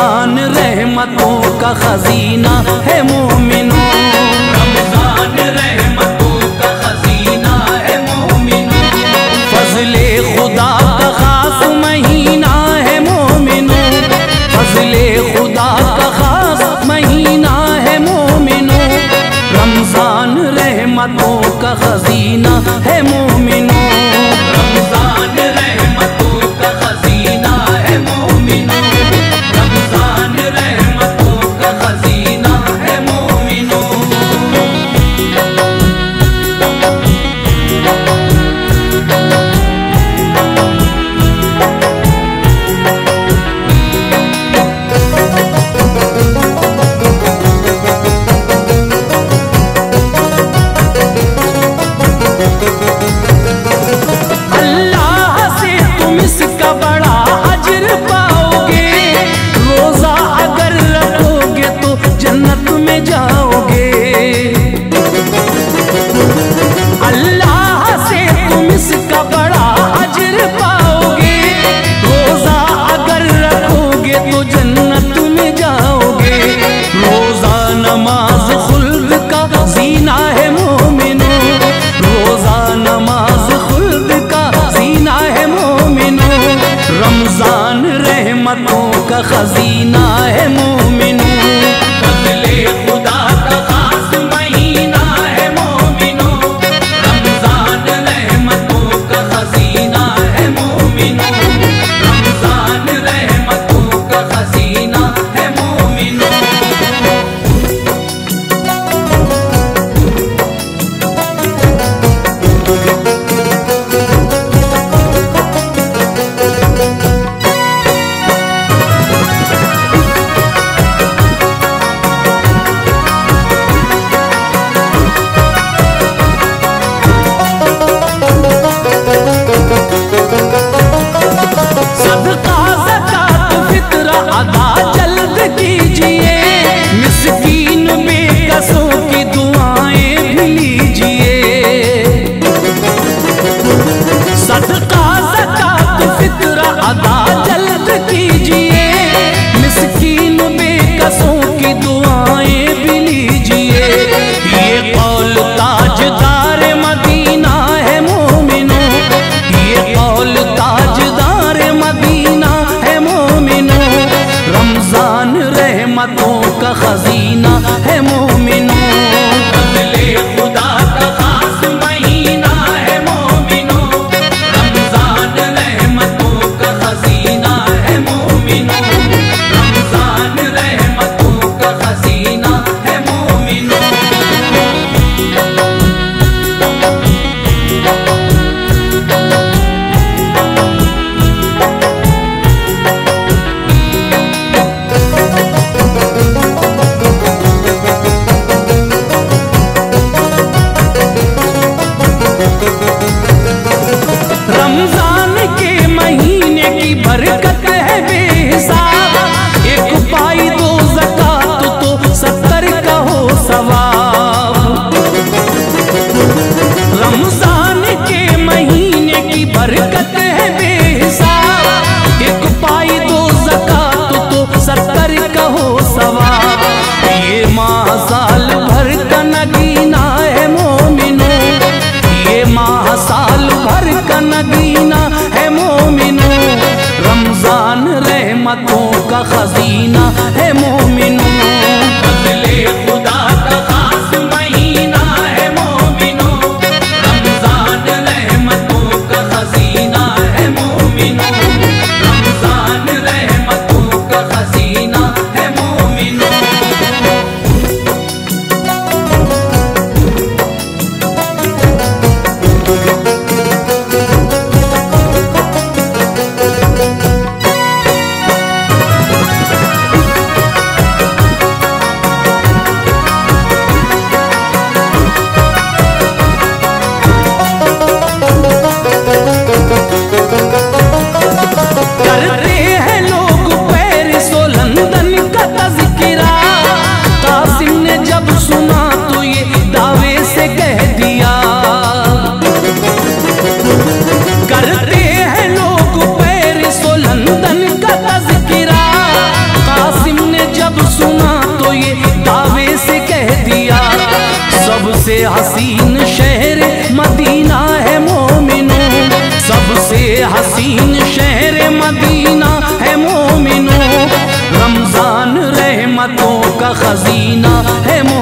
रमजान रहमतों का खजीना है मोमिनों, रमजान रहमतों का खजीना है मोमिनों, फजले खुदा का खास महीना है मोमिनों, फजले खुदा का खास महीना है मोमिनों, रमजान रहमतों का खजीना है मोमिनों, रमजान रहमतों का खजीना है मोमिनों, रमजान रहमतों का खजीना है मोमिनों। खजीना है मोमिनों, फजले खुदा का खास महीना है मोमिनों, रमजान रहमतों का खजीना है मोमिनों, रमजान रहमतों का खजीना है मोमिनों। खजीना है मोमिनों, फजले खुदा का खास महीना है मोमिनों, रमजान रहमतों का खजीना है मोमिनों, रमजान रहमतों का खजीना है मोमिनों। हसीन शहर मदीना है मोमिनों, सबसे हसीन शहर मदीना है मोमिनों, रमजान रहमतों का खजीना है।